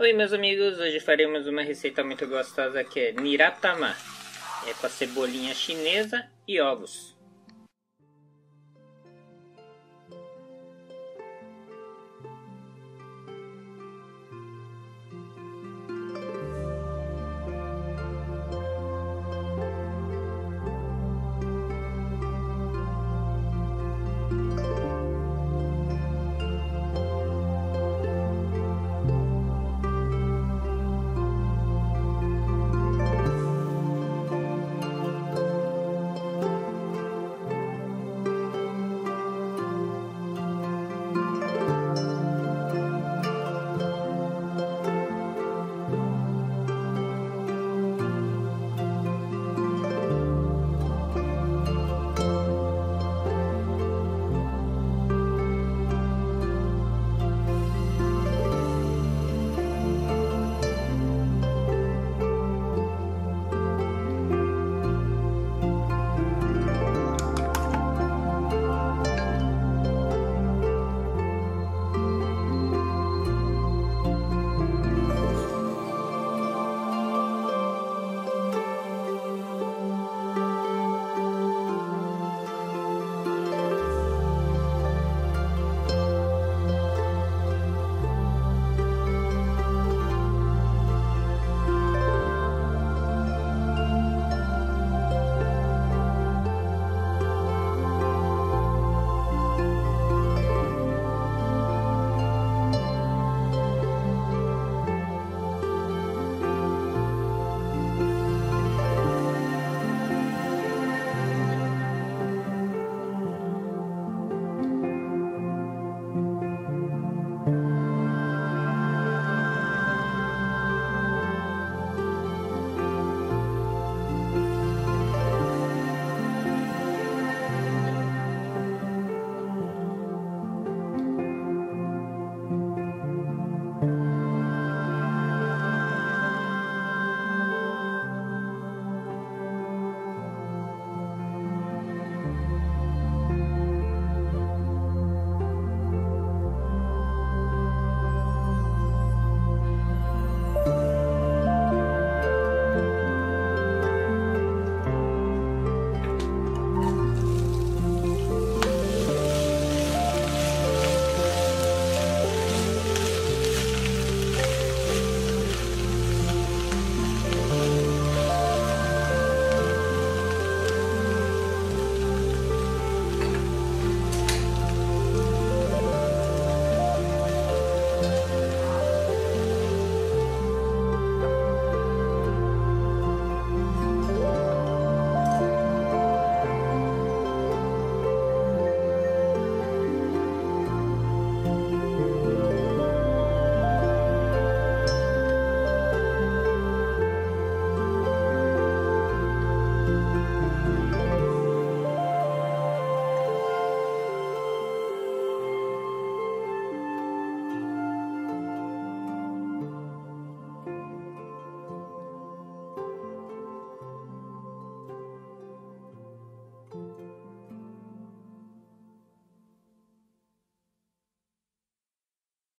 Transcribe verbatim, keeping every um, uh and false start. Oi meus amigos, hoje faremos uma receita muito gostosa que é Niratama. É com a cebolinha chinesa e ovos.